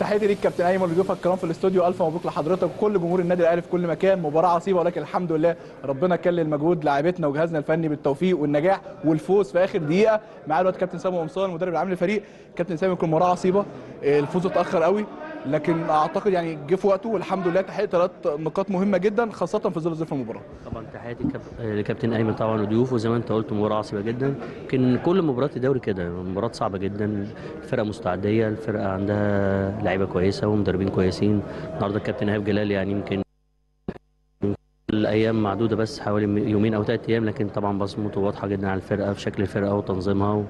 تحياتي ليك كابتن ايمن وضيوفك الكرام في الاستوديو، الف مبروك لحضرتك وكل جمهور النادي الاهلي في كل مكان. مباراه عصيبه ولكن الحمد لله ربنا كلل مجهود لاعيبتنا وجهازنا الفني بالتوفيق والنجاح والفوز في اخر دقيقه. معايا دلوقتي كابتن سامي قمصان المدرب العام للفريق. كابتن سامي، كل مباراه عصيبه، الفوز اتاخر قوي لكن اعتقد يعني جه في وقته والحمد لله. تحقيق 3 نقاط مهمه جدا خاصه في ظل ظروف المباراه. طبعا تحياتي لكابتن ايمن طبعا وضيوفه، زي ما انت قلت مباراه عصيبه جدا، لكن كل مباريات الدوري كده مباراه صعبه جدا. الفرقه مستعديه، الفرقه عندها لعيبه كويسه ومدربين كويسين. النهارده الكابتن هايف جلال يعني يمكن الايام معدوده بس حوالي 2 أو 3 أيام، لكن طبعا بصمته واضحه جدا على الفرقه في شكل الفرقه وتنظيمها.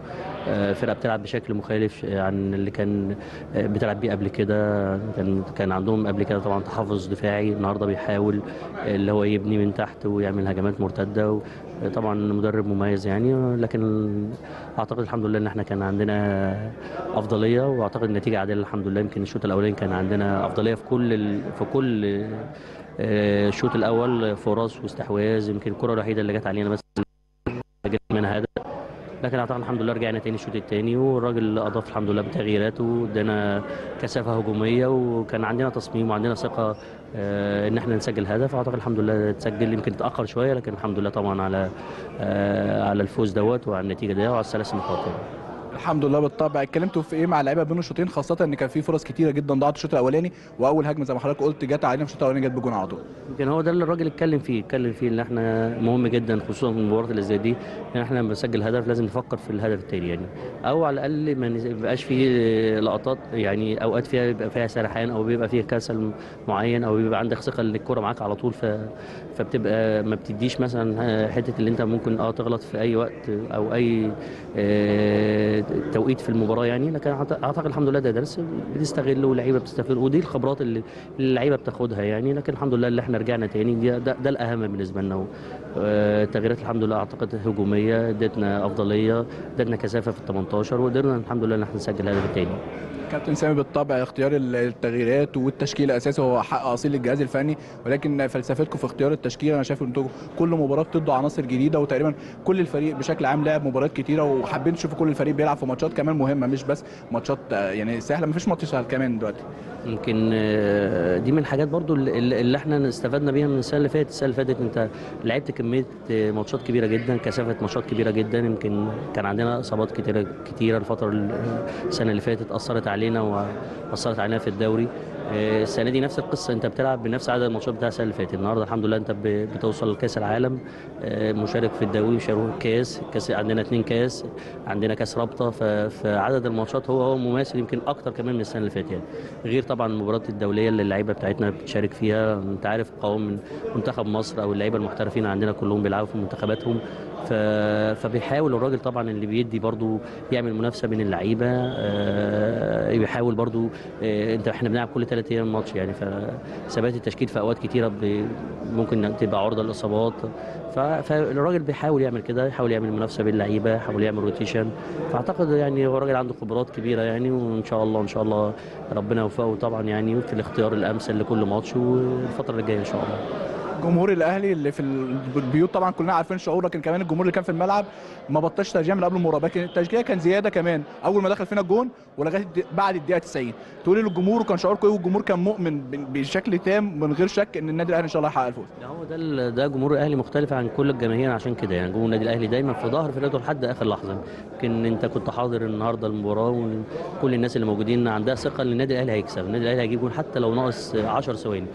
الفرقه بتلعب بشكل مختلف عن اللي كان بتلعب بيه قبل كده. كان عندهم قبل كده طبعا تحفظ دفاعي، النهارده بيحاول اللي هو يبني من تحت ويعمل هجمات مرتده. طبعا مدرب مميز يعني، لكن اعتقد الحمد لله ان احنا كان عندنا افضليه واعتقد النتيجه عادله الحمد لله. يمكن الشوط الاولاني كان عندنا افضليه في كل الشوط الاول، فرص واستحواذ. يمكن الكره الوحيده اللي جت علينا بس جت منها هدف، لكن اعتقد الحمد لله رجعنا تاني الشوط الثاني والراجل اضاف الحمد لله بتغييراته، ادانا كثافه هجوميه وكان عندنا تصميم وعندنا ثقه ان احنا نسجل هدف. اعتقد الحمد لله اتسجل، يمكن اتاخر شويه لكن الحمد لله طبعا على الفوز دوت وعلى النتيجه ده وعلى ال3 نقاط. الحمد لله. بالطبع اتكلمتوا في ايه مع اللعيبه بين الشوطين، خاصه ان كان في فرص كتيره جدا ضاعت الشوط الاولاني، واول هجمه زي ما حضرتك قلت جت علينا في الشوط الاولاني جت بجون على طول. يمكن هو ده اللي الراجل اتكلم فيه ان احنا مهم جدا خصوصا في المباراه اللي زي دي ان احنا لما نسجل هدف لازم نفكر في الهدف الثاني يعني، او على الاقل ما يبقاش فيه لقطات يعني اوقات فيها بيبقى فيها سرحان او بيبقى فيها كسل معين او بيبقى عندك ثقه ان الكوره معاك على طول، فبتبقى ما بتديش مثلا حته اللي انت ممكن تغلط في اي وقت او اي توقيت في المباراه يعني. لكن اعتقد الحمد لله ده درس بتستغله واللعيبه بتستفيد ودي الخبرات اللي اللعيبه بتاخدها يعني. لكن الحمد لله اللي احنا رجعنا تاني ده الاهم بالنسبه لنا. التغييرات الحمد لله اعتقد هجوميه ادتنا افضليه، ادتنا كثافه في ال18 وقدرنا الحمد لله ان احنا نسجل هدف تاني. كابتن سامي، بالطبع اختيار التغييرات والتشكيل اساسي هو حق اصيل الجهاز الفني، ولكن فلسفتكم في اختيار التشكيل انا شايف انتوا كل مباراه بتدوا عناصر جديده وتقريبا كل الفريق بشكل عام لعب مباريات كتيره وحابين تشوفوا كل الفريق بيلعب في ماتشات كمان مهمه مش بس ماتشات يعني سهله، ما فيش ماتش سهل كمان دلوقتي. يمكن دي من الحاجات برضو اللي احنا استفدنا بيها من السنه اللي فاتت. السنه اللي فاتت انت لعبت كميه ماتشات كبيره جدا، كثافه ماتشات كبيره جدا. يمكن كان عندنا اصابات كتيره الفتره السنه اللي فاتت اثرت علينا في الدوري. السنه دي نفس القصه، انت بتلعب بنفس عدد الماتشات بتاع السنه اللي فاتت. النهارده الحمد لله انت بتوصل لكاس العالم، مشارك في الدوري، مشارك كاس عندنا 2 كاس، عندنا كاس رابطه، فعدد الماتشات هو مماثل يمكن اكتر كمان من السنه اللي فاتت يعني. غير طبعا المباريات الدوليه اللي اللعيبه بتاعتنا بتشارك فيها، انت عارف قوام من منتخب مصر او اللعيبه المحترفين عندنا كلهم بيلعبوا في منتخباتهم، فبيحاول الراجل طبعا اللي بيدي برضو يعمل منافسه بين اللعيبه، بيحاول برضو انت احنا بنلعب كل 3 أيام الماتش يعني، فثبات التشكيل في اوقات كتيره ممكن تبقى عرضه للاصابات، فالراجل بيحاول يعمل كده، يحاول يعمل منافسه بين اللعيبه، يحاول يعمل روتيشن. فاعتقد يعني هو الراجل عنده خبرات كبيره يعني، وان شاء الله ربنا يوفقه طبعا يعني في الاختيار الامثل لكل ماتش والفتره اللي جايه ان شاء الله. جمهور الاهلي اللي في البيوت طبعا كلنا عارفين شعور، لكن كمان الجمهور اللي كان في الملعب ما بطلش تشجيع من قبل المباراه، لكن التشجيع كان زياده كمان اول ما دخل فينا الجون ولغايه بعد الدقيقه 90. تقولي للجمهور وكان شعور قوي والجمهور كان مؤمن بشكل تام من غير شك ان النادي الاهلي ان شاء الله هيحقق الفوز. هو ده جمهور الاهلي مختلف عن كل الجماهير، عشان كده يعني جمهور النادي الاهلي دايما في ظهر فرقته لحد اخر لحظه. يمكن انت كنت حاضر النهارده المباراه وكل الناس اللي موجودين عندها ثقه ان النادي الاهلي هيكسب، النادي الاهلي هيجيب جون حتى لو ناقص 10 ثواني.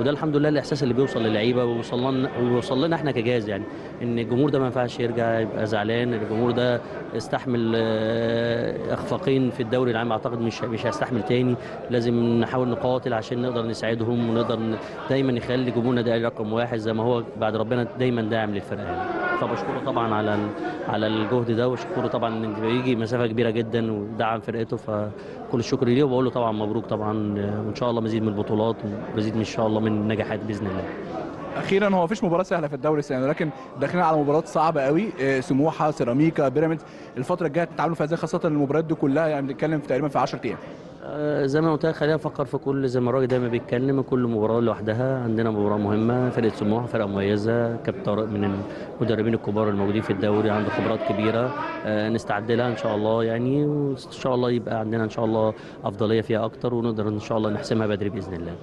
وده الحمد لله الاحساس اللي بيوصل للعيبه ويوصل لنا احنا كجهاز يعني، ان الجمهور ده ما ينفعش يرجع يبقى زعلان، الجمهور ده استحمل اخفاقين في الدوري العام اعتقد مش هيستحمل تاني. لازم نحاول نقاتل عشان نقدر نساعدهم ونقدر دايما نخلي جمهورنا ده رقم 1 زي ما هو بعد ربنا دايما داعم للفرقه يعني. فبشكره طبعا على الجهد ده، وشكره طبعا ان بيجي مسافه كبيره جدا ودعم فرقته، فكل الشكر ليه وبقول له طبعا مبروك طبعا، وان شاء الله مزيد من البطولات ومزيد ان شاء الله من النجاحات باذن الله. اخيرا هو مفيش مباراه سهله في الدوري السنه، لكن داخلين على مباريات صعبه قوي، سموحه، سيراميكا، بيراميدز. الفتره الجايه هتتعاملوا فيها ازاي خاصه المباريات دي كلها يعني بنتكلم في تقريبا في 10 ايام؟ زي ما قلت لك خلينا نفكر في كل، زي ما الراجل دايما بيتكلم، كل مباراه لوحدها. عندنا مباراه مهمه، فرقه سموحه فرقه مميزه، كابتن طارق من المدربين الكبار الموجودين في الدوري، عنده خبرات كبيره نستعد لها ان شاء الله يعني، وان شاء الله يبقى عندنا ان شاء الله افضليه فيها اكتر، ونقدر ان شاء الله نحسمها بدري باذن الله.